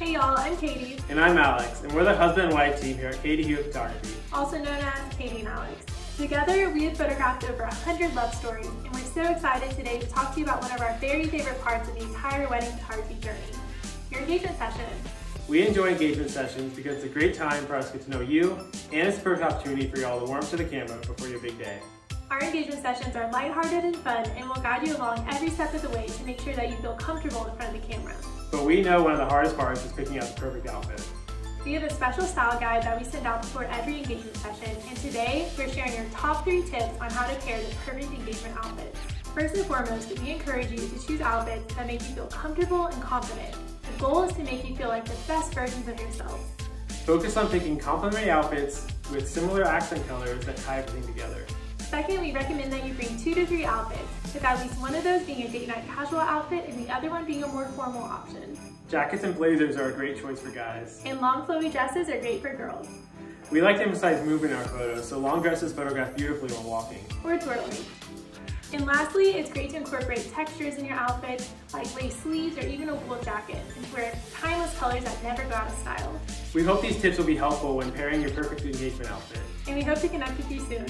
Hey y'all, I'm Katie. And I'm Alex, and we're the husband and wife team here at Kati Hewitt Photography. Also known as Katie and Alex. Together, we have photographed over 100 love stories, and we're so excited today to talk to you about one of our very favorite parts of the entire wedding photography journey, your engagement session. We enjoy engagement sessions because it's a great time for us to get to know you, and it's a perfect opportunity for y'all to warm up to the camera before your big day. Our engagement sessions are lighthearted and fun, and will guide you along every step of the way to make sure that you feel comfortable in front of the camera. But we know one of the hardest parts is picking out the perfect outfit. We have a special style guide that we send out before every engagement session, and today we're sharing your top 3 tips on how to pair the perfect engagement outfit. First and foremost, we encourage you to choose outfits that make you feel comfortable and confident. The goal is to make you feel like the best versions of yourself. Focus on picking complementary outfits with similar accent colors that tie everything together. Second, we recommend that you bring 2 to 3 outfits, with at least one of those being a date night casual outfit and the other one being a more formal option. Jackets and blazers are a great choice for guys. And long flowy dresses are great for girls. We like to emphasize movement in our photos, so long dresses photograph beautifully while walking. Or twirling. And lastly, it's great to incorporate textures in your outfit, like lace sleeves or even a wool jacket, and wear timeless colors that never go out of style. We hope these tips will be helpful when pairing your perfect engagement outfit. And we hope to connect with you soon.